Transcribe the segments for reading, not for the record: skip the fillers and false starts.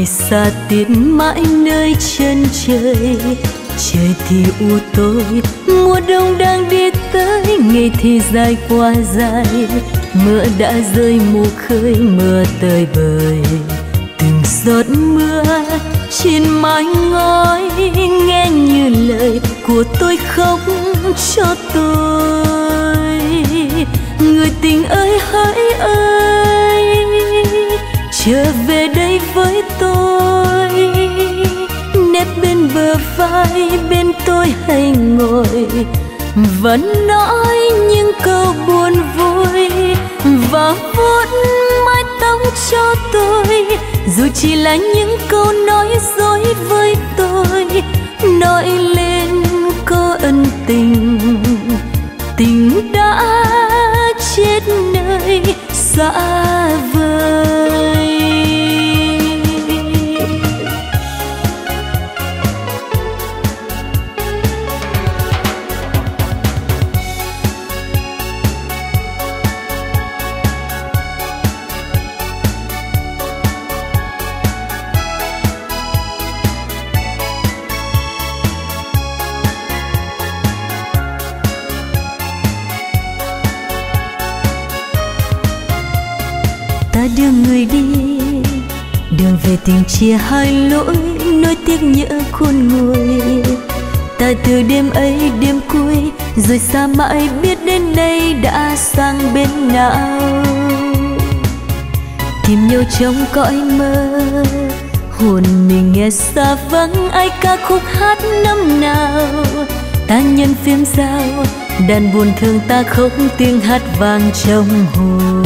người xa tiệt mãi nơi chân trời. Trời thì u tối, mùa đông đang đi tới, ngày thì dài qua dài. Mưa đã rơi mù khơi, mưa tơi bời. Từng giọt mưa trên mái ngói, nghe như lời của tôi khóc cho tôi. Người tình ơi hỡi ơi, trở về đây với tôi. Nép bên bờ vai, bên tôi hãy ngồi, vẫn nói những câu buồn vui và vuốt mái tóc cho tôi. Dù chỉ là những câu nói dối với tôi, nói lên có ân tình. Tình đã chết nơi xa vời. Đưa người đi, đường về tình chia hai lỗi, nỗi tiếc nhớ khôn nguôi. Ta từ đêm ấy đêm cuối, rồi xa mãi biết đến đây đã sang bên nào. Tìm nhau trong cõi mơ, hồn mình nghe xa vắng, ai ca khúc hát năm nào. Ta nhân phím dao, đàn buồn thương ta khóc tiếng hát vang trong hồn.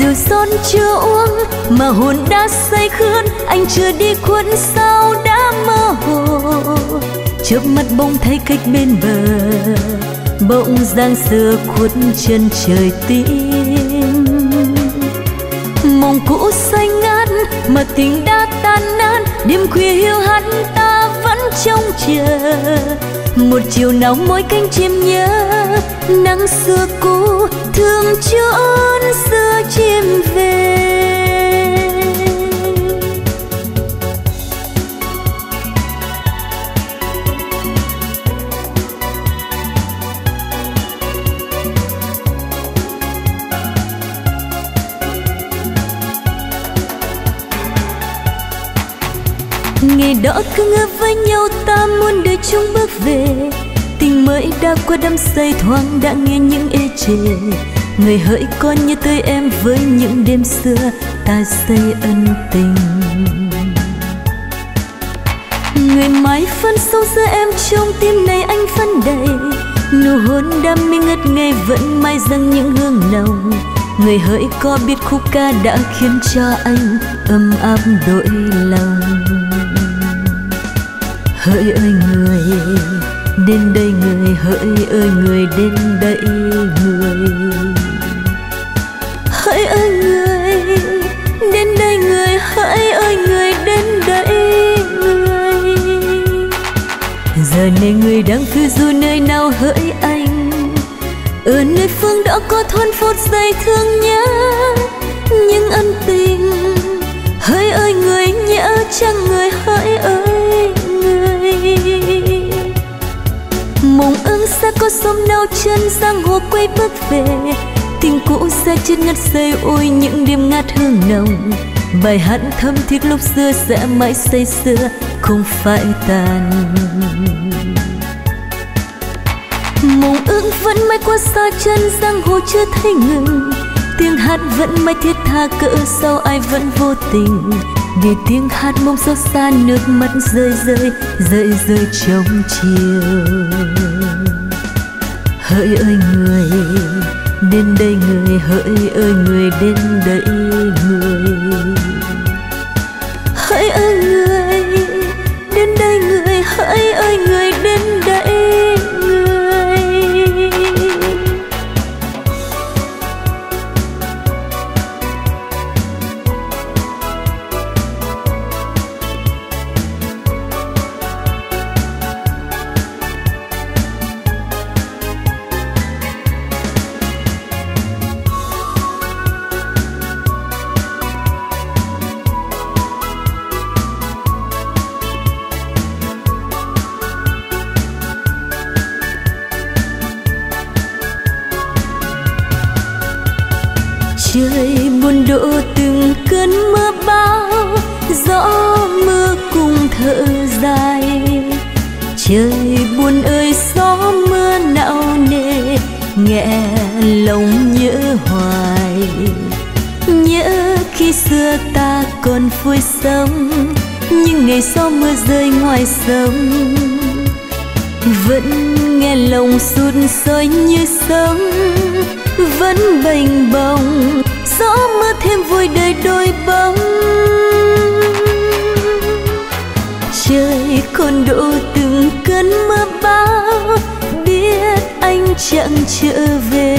Rượu son chưa uống mà hồn đã say khướn, anh chưa đi khuất sao đã mơ hồ. Chớp mắt bỗng thấy cách bên bờ, bỗng giang xưa khuất chân trời tím. Mộng cũ xanh ngát mà tình đã tan nát, đêm khuya hiu hắt ta vẫn trông chờ. Một chiều nào mỗi cánh chim nhớ nắng xưa cũ, thương chốn xưa chim về. Ngày đó cứ ngỡ với nhau ta muốn đời chung bước về. Tình mới đã qua đắm say, thoáng đã nghe những ê chề. Người hỡi con như tươi em với những đêm xưa ta xây ân tình. Người mãi phân sâu giữa em, trong tim này anh phân đầy. Nụ hôn đam mê ngất ngây vẫn mai dâng những hương nồng. Người hỡi có biết khúc ca đã khiến cho anh ấm áp đôi lòng. Hỡi ơi người đến đây người, hỡi ơi người đến đây người. Hỡi ơi người đến đây người, hỡi ơi người đến đây người. Giờ này người đang phiêu du nơi nào hỡi anh? Ở nơi phương đó có thôn phút giây thương nhớ những ân tình. Hỡi ơi người nhớ chăng người, hỡi ơi người. Mộng ương xa có sông nao chân sang hồ quay bước về. Tình cũ xa chân ngắt say, ôi những đêm ngát hương nồng. Bài hát thâm thiết lúc xưa sẽ mãi say sưa không phải tàn. Mộng ước vẫn mãi qua xa chân giang hồ chưa thấy ngừng. Tiếng hát vẫn mãi thiết tha cỡ sao ai vẫn vô tình. Vì tiếng hát mong xót xa nước mắt rơi rơi rơi rơi trong chiều. Hỡi ơi người đến đây người, hỡi ơi người đến đây người. Hỡi ơi người đến đây người, hỡi ơi người đến đây. đổ từng cơn mưa bão, gió mưa cùng thở dài. Trời buồn ơi gió mưa nạo nề, nghe lòng nhớ hoài. Nhớ khi xưa ta còn vui sống, nhưng ngày gió mưa rơi ngoài sông, vẫn nghe lòng sụt sôi như sóng, vẫn bềnh bồng. Gió mưa thêm vui đời đôi bóng, trời còn đổ từng cơn mưa bão, biết anh chẳng trở về.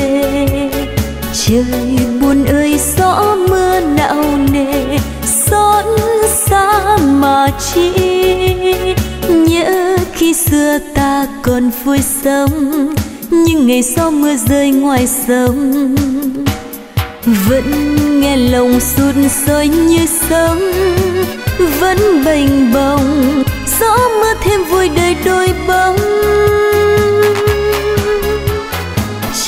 Trời buồn ơi gió mưa nạo nề, xót xa mà chi. Nhớ khi xưa ta còn vui sống, nhưng ngày gió mưa rơi ngoài sông, vẫn nghe lòng sụt sôi như sóng, vẫn bềnh bồng. Gió mưa thêm vui đời đôi bóng,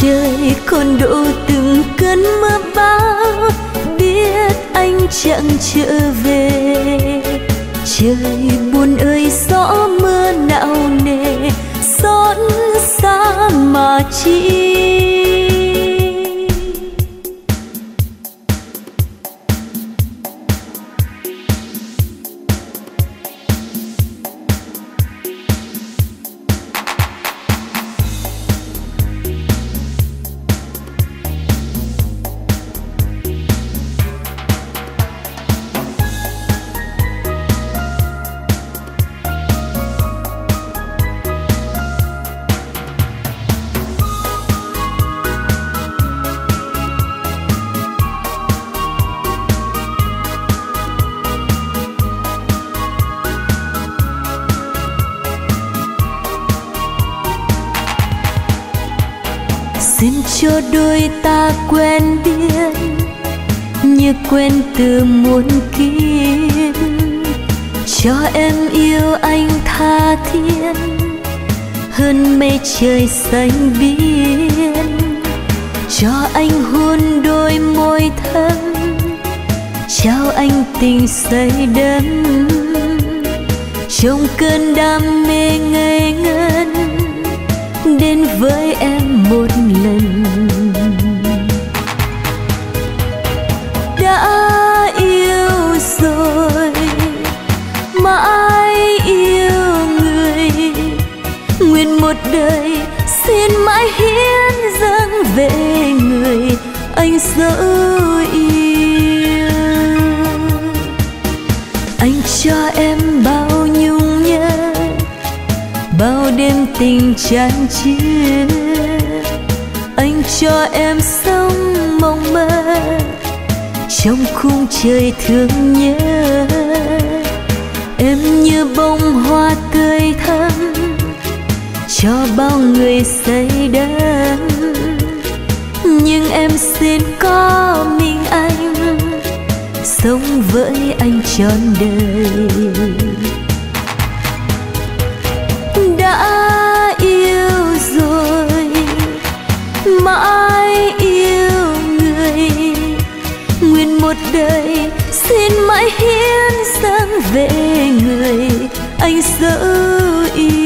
trời còn đổ từng cơn mưa bão, biết anh chẳng trở về. Trời buồn ơi gió mưa nạo nề, xót xa mà chi. Xin cho đôi ta quen biết như quen từ muôn kiếp, cho em yêu anh tha thiết hơn mây trời xanh biếc, cho anh hôn đôi môi thắm, trao anh tình say đắm. Trong cơn đam mê ngây ngất, đến với em một lần. Đã yêu rồi mãi yêu người, nguyện một đời xin mãi hiến dâng về người anh dấu yêu. Anh cho em bao nhung nhớ, bao đêm tình chan chứa. Anh cho em sống mộng mơ trong khung trời thương nhớ. Em như bông hoa tươi thắm, cho bao người say đắm. Nhưng em xin có mình anh, sống với anh trọn đời. Đã yêu rồi mãi yêu người, nguyện một đời xin mãi hiến dâng về người anh dấu yêu.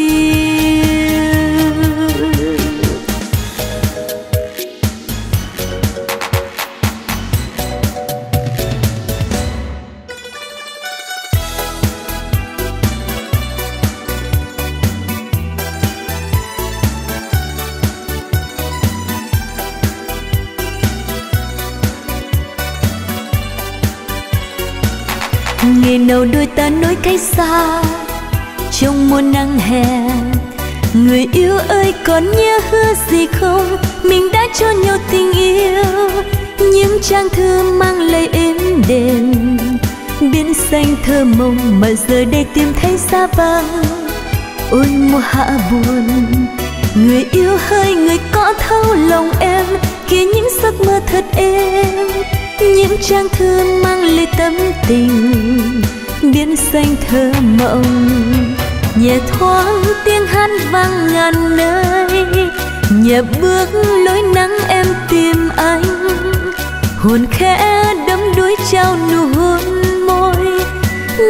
Ngày nào đôi ta nối cách xa trong mùa nắng hè, người yêu ơi còn nhớ hứa gì không? Mình đã cho nhau tình yêu, những trang thư mang lấy êm đềm, biển xanh thơ mộng mà giờ đây tìm thấy xa vắng. Ôi mùa hạ buồn, người yêu hơi người có thấu lòng em khi những giấc mơ thật êm. Những trang thư mang lấy tấm tình, biển xanh thơ mộng. Nhẹ thoáng tiếng hát vang ngàn nơi, nhẹ bước lối nắng em tìm anh. Hồn khẽ đắm đuối trao nụ môi.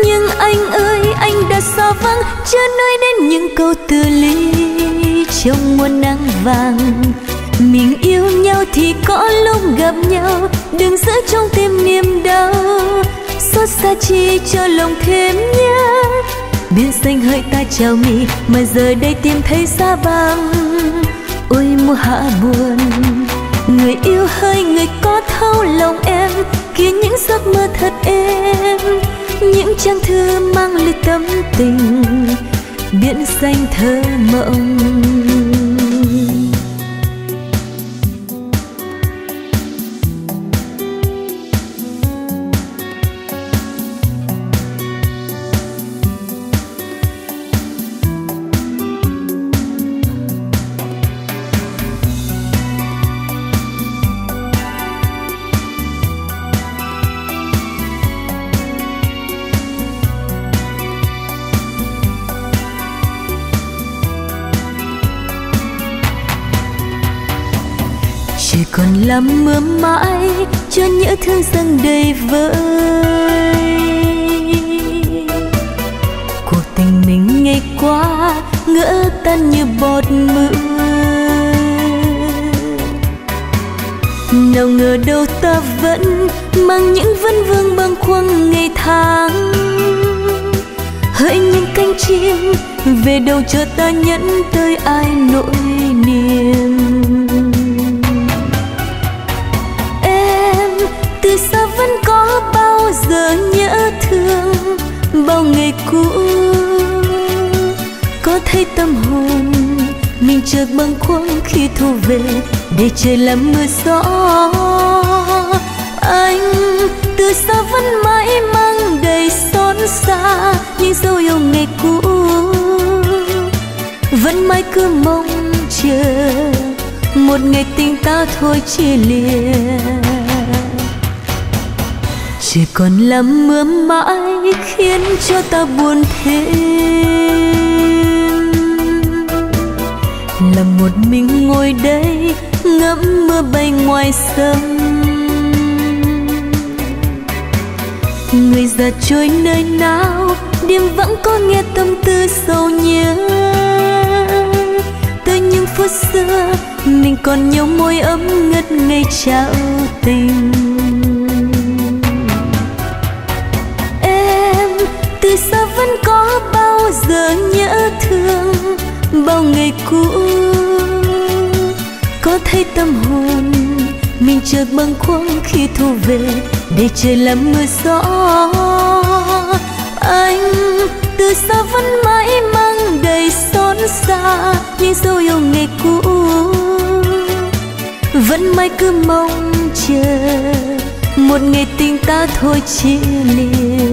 Nhưng anh ơi, anh đã xa vắng, chưa nói đến những câu từ ly trong muôn nắng vàng. Mình yêu nhau thì có lúc gặp nhau, đừng giữ trong tim niềm đau, xót xa chi cho lòng thêm nhé. Biển xanh hỡi ta chào mi, mà giờ đây tìm thấy xa vắng. Ôi mùa hạ buồn, người yêu hơi người có thấu lòng em, khiến những giấc mơ thật êm, những trang thư mang ly tâm tình, biển xanh thơ mộng. Còn lắm mưa mãi cho nhớ thương dâng đầy vơi. Cuộc tình mình ngày qua ngỡ tan như bọt mưa. Nào ngờ đâu ta vẫn mang những vấn vương bâng khuâng ngày tháng. Hỡi những cánh chim về đâu cho ta nhẫn tới ai nỗi niềm. Từ xa vẫn có bao giờ nhớ thương, bao ngày cũ có thấy tâm hồn mình chợt bâng khuâng khi thu về để trời làm mưa gió. Anh từ xa vẫn mãi mang đầy xót xa những dấu yêu ngày cũ, vẫn mãi cứ mong chờ một ngày tình ta thôi chia lìa. Chỉ còn lắm mưa mãi khiến cho ta buồn thêm. Là một mình ngồi đây ngắm mưa bay ngoài sông. Người già trôi nơi nào, đêm vẫn có nghe tâm tư sầu nhớ. Tới những phút xưa mình còn nhau môi ấm ngất ngây trao tình. Từ xa vẫn có bao giờ nhớ thương, bao ngày cũ có thấy tâm hồn mình chợt bâng khuâng khi thu về để trời làm mưa gió. Anh từ xa vẫn mãi mang đầy xót xa những dấu yêu ngày cũ, vẫn mãi cứ mong chờ một ngày tình ta thôi chia lìa.